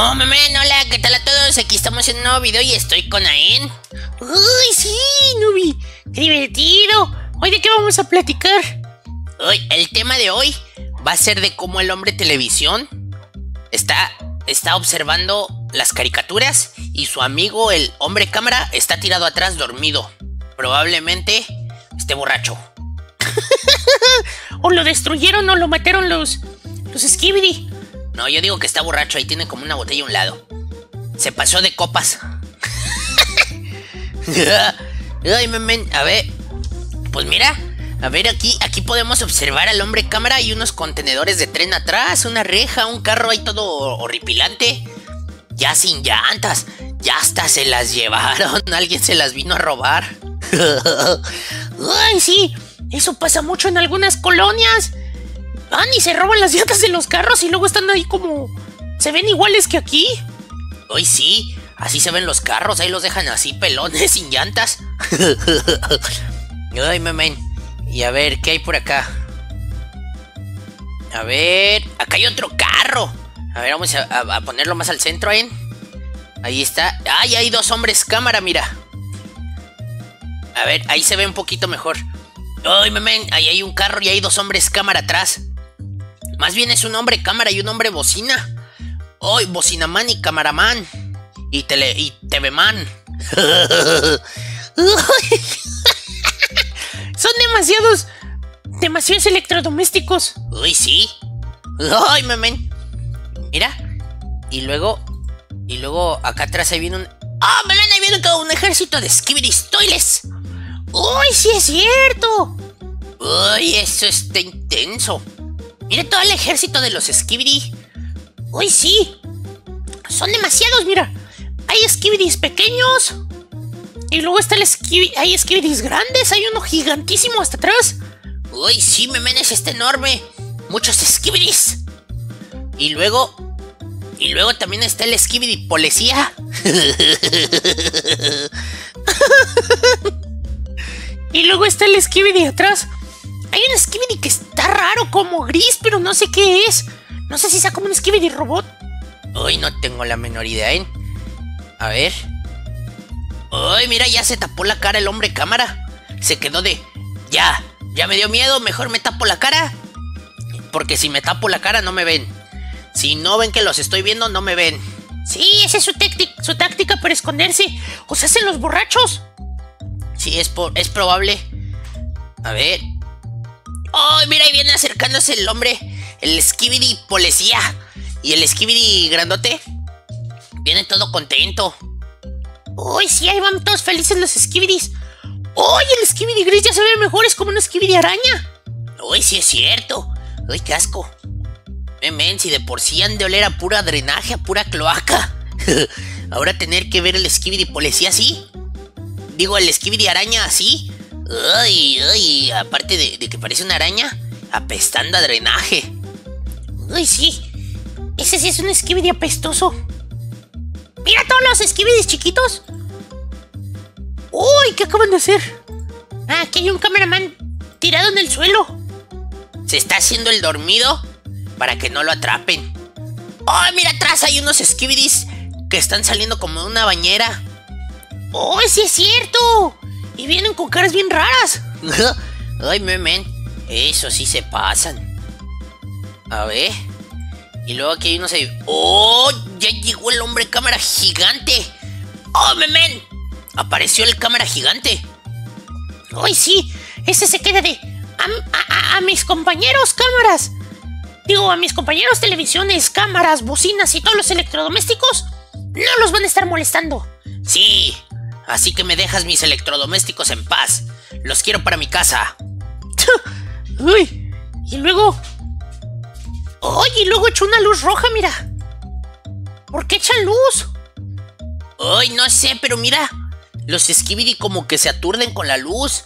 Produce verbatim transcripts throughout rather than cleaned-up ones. Oh, memen, hola, ¿qué tal a todos? Aquí estamos en un nuevo video y estoy con Aen. ¡Uy, sí, Nubi! ¡Qué divertido! ¿Hoy de qué vamos a platicar? Hoy, el tema de hoy va a ser de cómo el hombre televisión está, está observando las caricaturas y su amigo, el hombre cámara, está tirado atrás dormido. Probablemente esté borracho. O lo destruyeron o lo mataron los, los Skibidi. No, yo digo que está borracho, ahí tiene como una botella a un lado. Se pasó de copas. Ay, memen, a ver. Pues mira, a ver aquí, aquí podemos observar al hombre cámara y unos contenedores de tren atrás, una reja, un carro ahí todo horripilante. Ya sin llantas, ya hasta se las llevaron, alguien se las vino a robar. Ay, sí, eso pasa mucho en algunas colonias. Van y se roban las llantas de los carros y luego están ahí como... ¿Se ven iguales que aquí? Hoy sí, así se ven los carros, ahí los dejan así pelones, sin llantas. Ay, memen. Y a ver, ¿qué hay por acá? A ver, acá hay otro carro. A ver, vamos a, a, a ponerlo más al centro, ¿eh? Ahí está. ¡Ay, hay dos hombres cámara, mira! A ver, ahí se ve un poquito mejor. Ay, memen, ahí hay un carro y hay dos hombres cámara atrás. Más bien es un hombre cámara y un hombre bocina. Hoy, oh, bocinaman y camaraman. Y tele y T V man. Son demasiados. Demasiados electrodomésticos. Uy, sí. Ay, memen. Mira. Y luego. Y luego acá atrás ahí viene un. ¡Ah, oh, melena! Ahí viene todo un ejército de Skibidi Toilets. ¡Uy, sí es cierto! ¡Uy, eso está intenso! ¡Mira todo el ejército de los Skibidi! ¡Uy, sí! ¡Son demasiados, mira! Hay Skibidis pequeños. Y luego está el Skibidi... Hay Skibidis grandes. Hay uno gigantísimo hasta atrás. ¡Uy, sí, memenes! ¡Está enorme! ¡Muchos Skibidis! Y luego... Y luego también está el Skibidi policía. Y luego está el Skibidi atrás. Hay un Skibidi que está raro, como gris, pero no sé qué es. No sé si sea como un Skibidi robot. Uy, no tengo la menor idea, ¿eh? A ver. Uy, mira, ya se tapó la cara el hombre cámara. Se quedó de... Ya, ya me dio miedo, mejor me tapo la cara. Porque si me tapo la cara no me ven. Si no ven que los estoy viendo, no me ven. Sí, esa es su, su táctica para esconderse. O sea, hacen los borrachos. Sí, es, por, es probable. A ver. ¡Oh, mira! Ahí viene acercándose el hombre. El Skibidi policía. Y el Skibidi grandote. Viene todo contento. ¡Uy, sí! Ahí van todos felices los Skibidis. ¡Uy! El Skibidi gris ya se ve mejor. Es como un Skibidi araña. ¡Uy, sí es cierto! ¡Uy, qué asco! Memen, si de por sí han de oler a pura drenaje, a pura cloaca. Ahora tener que ver el Skibidi policía así. Digo, el Skibidi araña así. Ay, ay, aparte de, de que parece una araña, apestando a drenaje. Uy, sí. Ese sí es un Skibidi apestoso. Mira todos los Skibidis chiquitos. Uy, ¿qué acaban de hacer? Ah, aquí hay un cameraman tirado en el suelo. Se está haciendo el dormido para que no lo atrapen. Ay, mira atrás hay unos Skibidis que están saliendo como de una bañera. ¡Oh, sí es cierto! Y vienen con caras bien raras. Ay, memen. Eso sí se pasan. A ver. Y luego aquí hay unos... ¡Oh! Ya llegó el hombre cámara gigante. ¡Oh, memen! Apareció el cámara gigante. ¡Ay, sí! Ese se queda de... A, a, a mis compañeros cámaras. Digo, a mis compañeros televisiones, cámaras, bocinas y todos los electrodomésticos. No los van a estar molestando. Sí. Así que me dejas mis electrodomésticos en paz. Los quiero para mi casa. Uy. Y luego... Oye, y luego echó una luz roja, mira. ¿Por qué echan luz? Ay, no sé, pero mira. Los Skibidi como que se aturden con la luz.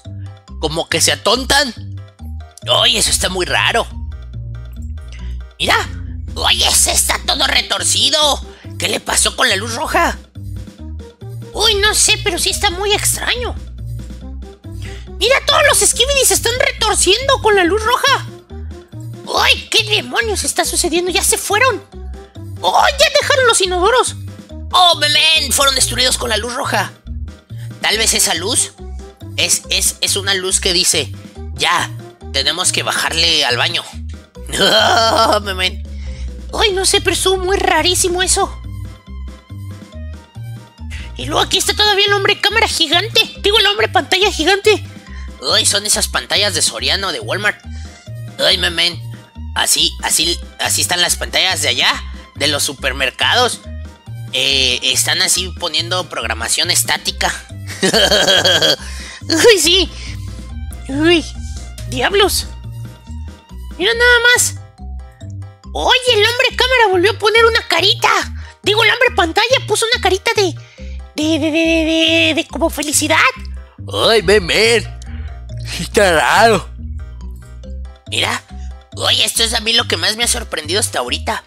Como que se atontan. Ay, eso está muy raro. Mira. Oye, ese está todo retorcido. ¿Qué le pasó con la luz roja? Uy, no sé, pero sí está muy extraño. Mira, todos los Skibidi se están retorciendo con la luz roja. ¡Uy, qué demonios está sucediendo! ¡Ya se fueron! ¡Uy, ya dejaron los inodoros? ¡Oh, men! Fueron destruidos con la luz roja. Tal vez esa luz es, es, es una luz que dice, ya, tenemos que bajarle al baño. ¡Oh, men! Ay, no sé, pero estuvo muy rarísimo eso. Y luego aquí está todavía el hombre cámara gigante. Digo, el hombre pantalla gigante. Ay, son esas pantallas de Soriano, de Walmart. Ay, men. Así, así, así están las pantallas de allá, de los supermercados. Eh, están así poniendo programación estática. Uy, sí. Uy, diablos. Mira nada más. Oye, el hombre cámara volvió a poner una carita. Digo, el hombre pantalla puso una carita de... De, de, de, de, de, de como felicidad. Ay, bebé. Está raro. Mira. Oye, esto es a mí lo que más me ha sorprendido hasta ahorita.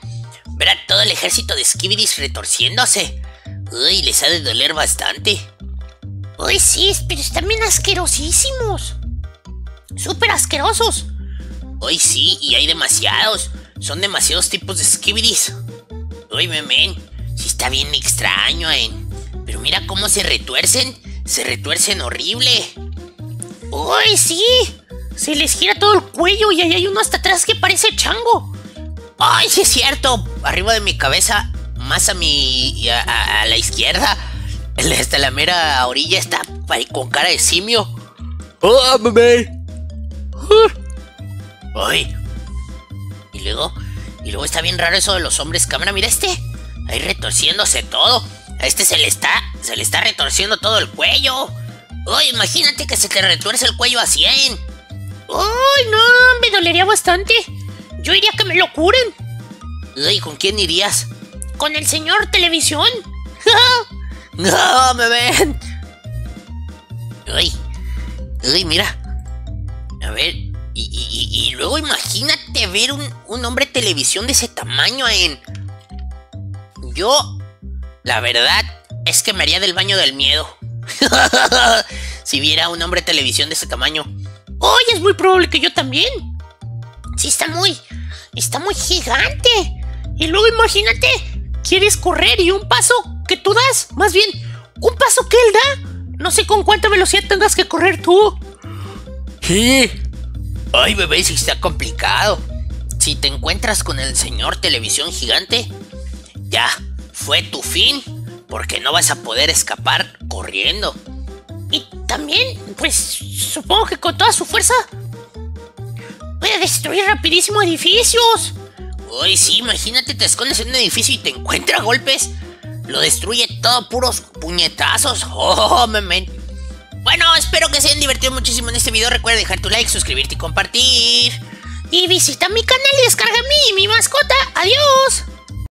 Ver a todo el ejército de Skibidis retorciéndose. Uy, les ha de doler bastante. Uy, sí, pero están bien asquerosísimos. Súper asquerosos. Uy, sí, y hay demasiados. Son demasiados tipos de Skibidis. Uy, memen. Sí, está bien extraño, eh. Pero mira cómo se retuercen. Se retuercen horrible. ¡Uy, sí! Se les gira todo el cuello y ahí hay uno hasta atrás que parece chango. ¡Ay, sí es cierto! Arriba de mi cabeza, más a mi... a, a, a la izquierda. Hasta la mera orilla está con cara de simio. ¡Oh, bebé! ¡Ay! Y luego... Y luego está bien raro eso de los hombres cámara. Mira este. Ahí retorciéndose todo. A este se le está, se le está retorciendo todo el cuello. ¡Oh, imagínate que se te retuerce el cuello a cien! ¡Ay, no! Me dolería bastante. Yo diría que me lo curen. ¡Ay! ¿Con quién irías? Con el señor televisión. ¡No, me ven! ¡Ay! ¡Ay, mira! A ver, y, y, y luego imagínate ver un, un hombre televisión de ese tamaño, Aen. Yo... La verdad es que me haría del baño del miedo. Si viera un hombre de televisión de ese tamaño. ¡Oh, es muy probable que yo también! Sí, está muy... Está muy gigante. Y luego imagínate, quieres correr y un paso que tú das. Más bien, un paso que él da. No sé con cuánta velocidad tengas que correr tú. Sí. Ay, bebé, sí está complicado. Si te encuentras con el señor televisión gigante, ya... Fue tu fin, porque no vas a poder escapar corriendo. Y también, pues, supongo que con toda su fuerza puede destruir rapidísimo edificios. Uy, sí, imagínate, te escondes en un edificio y te encuentra golpes. Lo destruye todo, puros puñetazos. Oh, man, man. Bueno, espero que se hayan divertido muchísimo en este video. Recuerda dejar tu like, suscribirte y compartir. Y visita mi canal y descarga mi, mi mascota. Adiós.